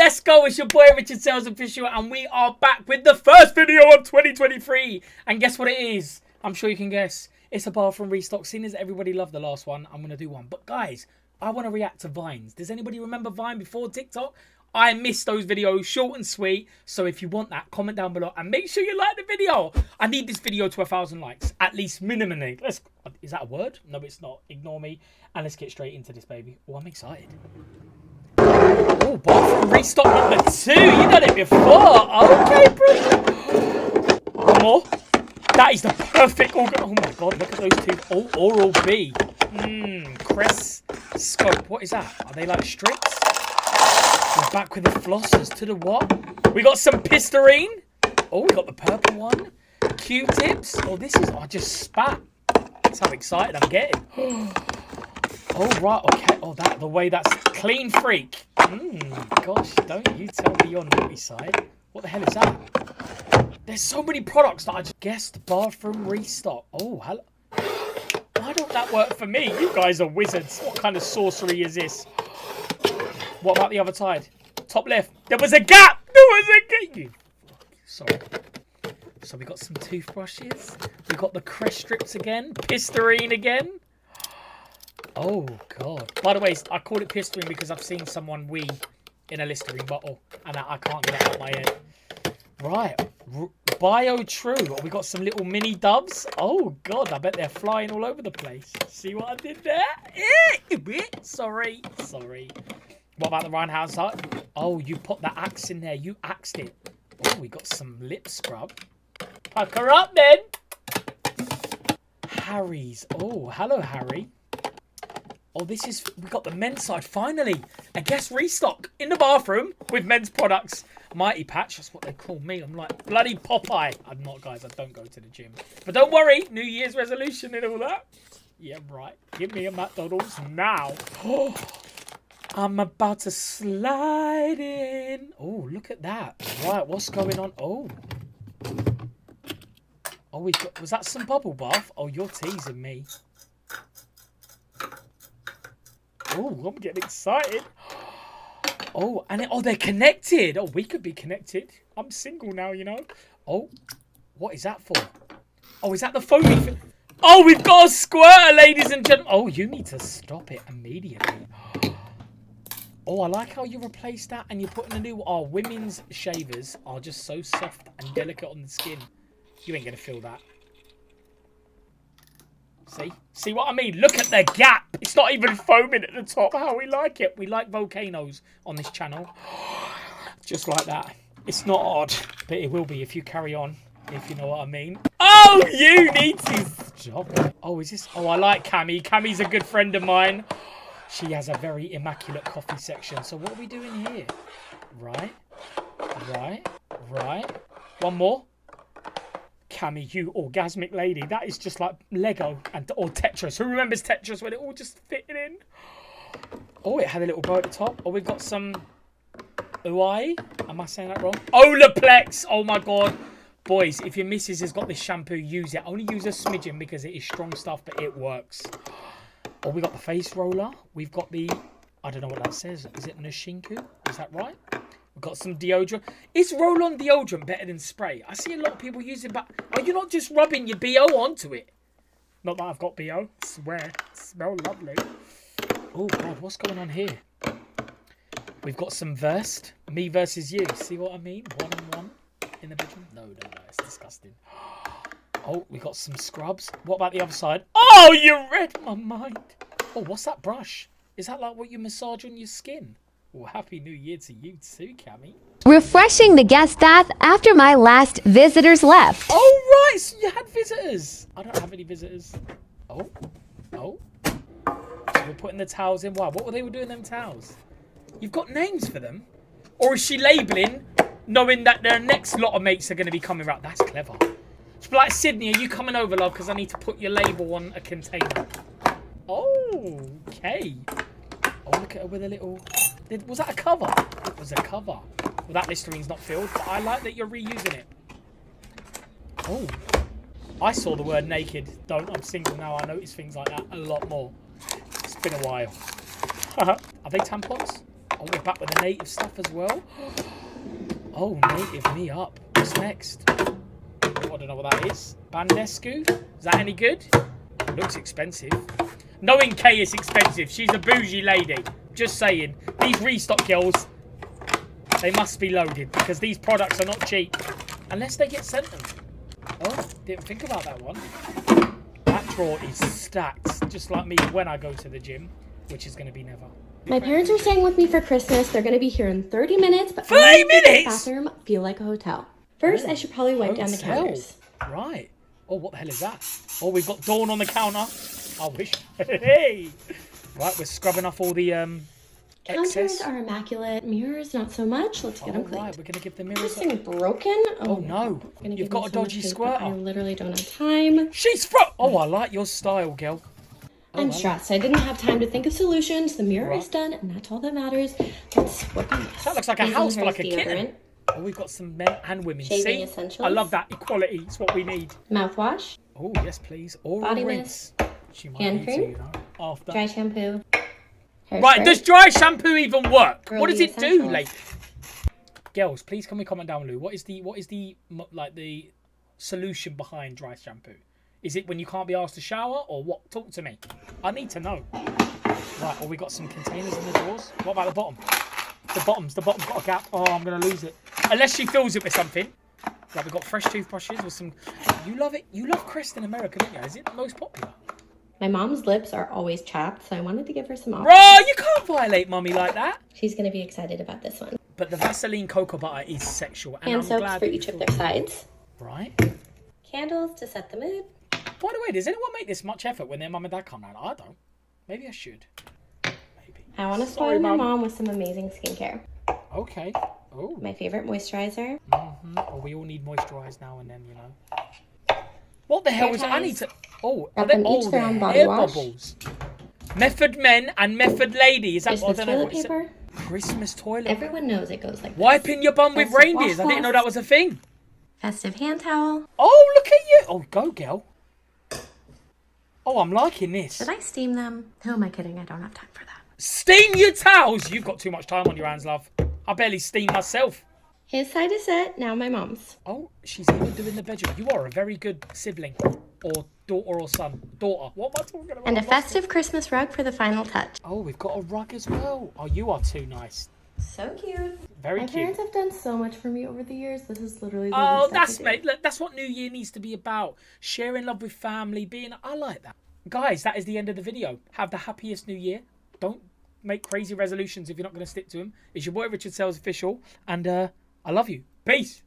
let's go. It's your boy Richard Sales Official, and we are back with the first video of 2023. And guess what it is? I'm sure you can guess. It's a bathroom restock. Seeing as everybody loved the last one, I'm going to do one. But guys, I want to react to Vines. Does anybody remember Vine before TikTok? I missed those videos, short and sweet. So if you want that, comment down below and make sure you like the video. I need this video to 1,000 likes, at least minimally. Let's. Is that a word? No, it's not. Ignore me. And let's get straight into this, baby. Oh, I'm excited. Oh, bathroom restock number 2. You've done it before. Okay, bro. One more. That is the perfect organ. Oh my god, look at those two. Oh, Oral B. Crest scope. What is that? Are they like strips? We're back with the flossers. To the what? We got some Listerine. Oh, we got the purple one. Q-tips. Oh, this is... I just spat. That's how excited I'm getting. Oh, right. Okay. Oh, that... The way that's... Clean freak. Gosh, don't you tell me you're naughty side. What the hell is that? There's so many products that I just guessed. Bathroom restock. Oh, hello. Why don't that work for me? You guys are wizards. What kind of sorcery is this? What about the other side? Top left. There was a gap. There was a gap. Sorry. So we got some toothbrushes. We got the Crest strips again. Listerine again. Oh god. By the way, I call it Listerine because I've seen someone wee in a Listerine bottle, and I can't get it out of my head. Right. Bio True. We got some little mini doves. Oh god, I bet they're flying all over the place. See what I did there? Sorry. Sorry. What about the roundhouse hut? Oh, you put the axe in there. You axed it. Oh, we got some lip scrub. Puck her up, then. Harry's. Oh, hello, Harry. Oh, this is... We got the men's side, finally. A guest restock in the bathroom with men's products. Mighty Patch. That's what they call me. I'm like bloody Popeye. I'm not, guys. I don't go to the gym. But don't worry. New Year's resolution and all that. Yeah, right. Give me a McDonald's now. Oh. I'm about to slide in. Oh, look at that. Right, what's going on? Oh. Oh, we got... Was that some bubble bath? Oh, you're teasing me. Oh, I'm getting excited. Oh, and... Oh, they're connected. Oh, we could be connected. I'm single now, you know. Oh, what is that for? Oh, is that the foamy... Oh, we've got a squirter, ladies and gentlemen. Oh, you need to stop it immediately. Oh, I like how you replace that and you're putting a new... Oh, women's shavers are just so soft and delicate on the skin. You ain't going to feel that. See? See what I mean? Look at the gap. It's not even foaming at the top. How we like it. We like volcanoes on this channel. Just like that. It's not odd, but it will be if you carry on, if you know what I mean. Oh, you need to stop it. Oh, is this... Oh, I like Cammy. Cammy's a good friend of mine. She has a very immaculate coffee section. So what are we doing here? Right. Right. Right. One more. Cammy, you orgasmic lady. That is just like Lego or Tetris. Who remembers Tetris when it all just fitted in? Oh, it had a little bow at the top. Oh, we've got some... Uai? Am I saying that wrong? Olaplex! Oh, my God. Boys, if your missus has got this shampoo, use it. Only use a smidgen because it is strong stuff, but it works. Oh, we got the face roller. We've got the... I don't know what that says. Is it Nushinku? Is that right? We've got some deodorant. Is roll-on deodorant better than spray? I see a lot of people using... But are you not just rubbing your BO onto it? Not that I've got BO. Swear. Smell lovely. Oh, God. What's going on here? We've got some Versed. Me versus you. See what I mean? One-on-one in the bedroom. No, no, no. It's disgusting. Oh, we got some scrubs. What about the other side? Oh, you read my mind. Oh, what's that brush? Is that like what you massage on your skin? Well, happy new year to you too, Cammy. Refreshing the guest bath after my last visitors left. Oh, right. So you had visitors. I don't have any visitors. Oh. Oh. So we're putting the towels in. Wow, what were they doing them towels? You've got names for them? Or is she labelling, knowing that their next lot of mates are going to be coming around? That's clever. It's like, Sydney, are you coming over, love? Because I need to put your label on a container. Oh, okay. Oh, look at her with a little... Was that a cover? It was a cover. Well, that Listerine's not filled, but I like that you're reusing it. Oh. I saw the word naked. Don't. I'm single now. I notice things like that a lot more. It's been a while. Are they tampons? Oh, we're back with the Native stuff as well. Oh, Native me up. What's next? Oh, I don't know what that is. Bandescu? Is that any good? It looks expensive. Knowing Kay is expensive. She's a bougie lady. Just saying. These restock girls, they must be loaded because these products are not cheap. Unless they get sent them. Oh, didn't think about that one. That drawer is stacked. Just like me when I go to the gym, which is going to be never. My parents are staying with me for Christmas. They're going to be here in 30 minutes, but 30 minutes? Bathroom feel like a hotel. First, I should probably wipe down the counters. Right. Oh, what the hell is that? Oh, we've got Dawn on the counter. I wish. Hey. Right, we're scrubbing off all the excess. Counters are immaculate. Mirrors, not so much. Let's get them clean. Right, we're going to give the mirrors. This thing broken. Oh, no. You've got a dodgy squirter. I literally don't have time. She's front. Oh, I like your style, girl. I'm stressed. I didn't have time to think of solutions. The mirror is done, and that's all that matters. Let's work on this. That looks like a house for like a kitten. Oh, we've got some men and women. Shaving essentials. I love that. Equality. It's what we need. Mouthwash. Oh, yes, please. Oral body rinse. Hand cream. After. Dry shampoo. Hairspray. Right, does dry shampoo even work? Early what does it essentials. Do, like? Girls, please can we comment down below? What is the like the solution behind dry shampoo? Is it when you can't be asked to shower or what? Talk to me. I need to know. Right, well, we got some containers in the drawers. What about the bottom? The bottom's got a gap. Oh, I'm going to lose it. Unless she fills it with something. Right, we've got fresh toothbrushes with some... You love it. You love Crest in America, don't you? Is it the most popular? My mom's lips are always chapped, so I wanted to give her some options. Bro, you can't violate mommy like that. She's going to be excited about this one. But the Vaseline cocoa butter is sexual. And I'm soaps glad for each of their sides. Right. Candles to set the mood. By the way, does anyone make this much effort when their mum and dad come round? I don't. Maybe I should. Maybe. I want to spoil my mom with some amazing skincare. Okay. Oh. My favorite moisturizer. Mm-hmm. Oh, we all need moisturize now and then, you know. What the hell is I need to... Oh, are they all their own body wash? Bubbles? Method men and method lady. Is that Christmas toilet paper? Christmas toilet paper. Everyone knows it goes like this. Wiping your bum with reindeers. I didn't know that was a thing. Festive hand towel. Oh, look at you. Oh, go, girl. Oh, I'm liking this. Should I steam them? Who am I kidding? I don't have time for that. Steam your towels! You've got too much time on your hands, love. I barely steam myself. His side is set, now my mom's. Oh, she's even doing the bedroom. You are a very good sibling. Or daughter or son. Daughter. What am I talking about? And a festive Christmas rug for the final touch. Oh, we've got a rug as well. Oh, you are too nice. So cute. Very cute. My parents have done so much for me over the years. This is literally the least mate. Look, that's what New Year needs to be about. Sharing love with family, being... I like that. Guys, that is the end of the video. Have the happiest New Year. Don't make crazy resolutions if you're not going to stick to them. It's your boy, Richard Sales Official. And I love you. Peace.